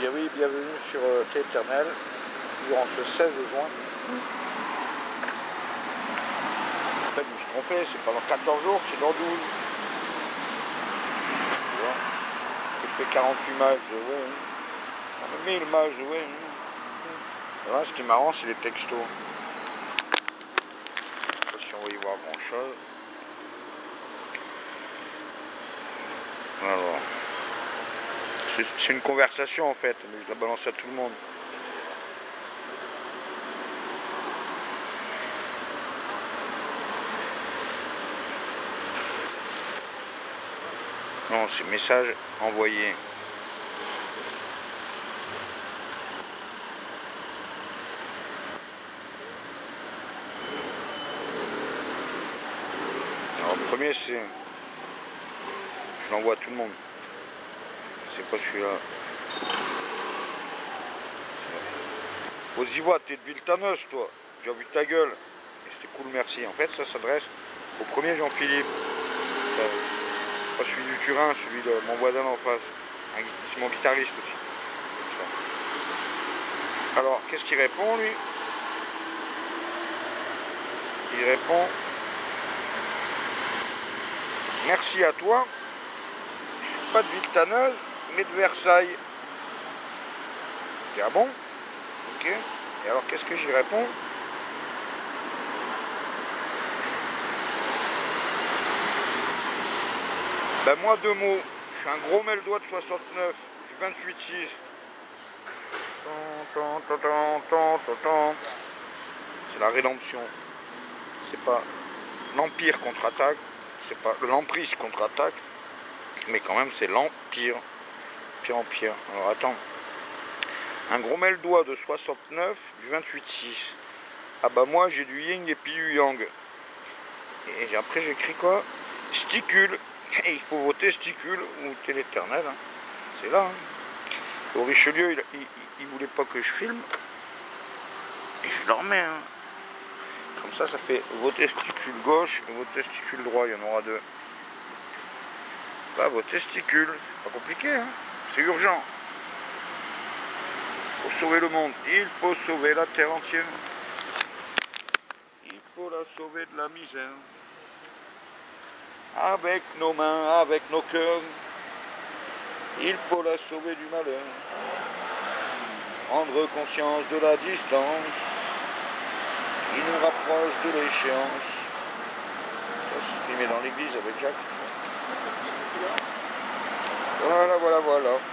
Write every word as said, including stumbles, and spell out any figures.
Bien oui, bienvenue sur euh, TELETERNEL, durant ce seize juin. En fait, je me suis trompé, c'est pas dans quatorze jours, c'est dans douze. Voilà. Je fais quarante-huit matchs, ouais. On a mille matchs, ouais. Voilà, ce qui est marrant, c'est les textos. Je sais pas si on va y voir grand chose. Alors. C'est une conversation en fait, mais je la balance à tout le monde. Non, c'est message envoyé. Alors le premier c'est... Je l'envoie à tout le monde. C'est quoi celui-là? Vas-y, vois, t'es de Biltanos, toi. J'ai vu ta gueule. Et c'était cool, merci. En fait, ça s'adresse au premier Jean-Philippe. Pas celui du Turin, celui de mon voisin en face. C'est mon guitariste aussi. Alors, qu'est-ce qu'il répond, lui? Il répond... Merci à toi. Je suis pas de Biltanos, mais de Versailles. Ah bon? Ok. Et alors qu'est-ce que j'y réponds? Ben moi deux mots. Je suis un gros mêle-doigt de soixante-neuf, du vingt-huit six. C'est la rédemption. C'est pas l'empire contre-attaque, c'est pas l'emprise contre-attaque, mais quand même c'est l'empire. Pire en pire. Alors attends. Un gros mêle-doigt de soixante-neuf du vingt-huit six. Ah bah moi j'ai du yin et puis du yang. Et après j'écris quoi? Sticule. Et il faut voter sticule ou téléternel. Hein. C'est là. Hein. Au Richelieu, il, il, il voulait pas que je filme. Et je le remets. Hein. Comme ça, ça fait voter sticule gauche et voter sticule droit. Il y en aura deux. Bah voter sticule. Pas compliqué. Hein. C'est urgent. Pour sauver le monde, il faut sauver la terre entière. Il faut la sauver de la misère. Avec nos mains, avec nos cœurs, il faut la sauver du malheur. Prendre conscience de la distance, il nous rapproche de l'échéance. Ça c'est filmé dans l'église avec Jacques. Voilà, voilà, voilà.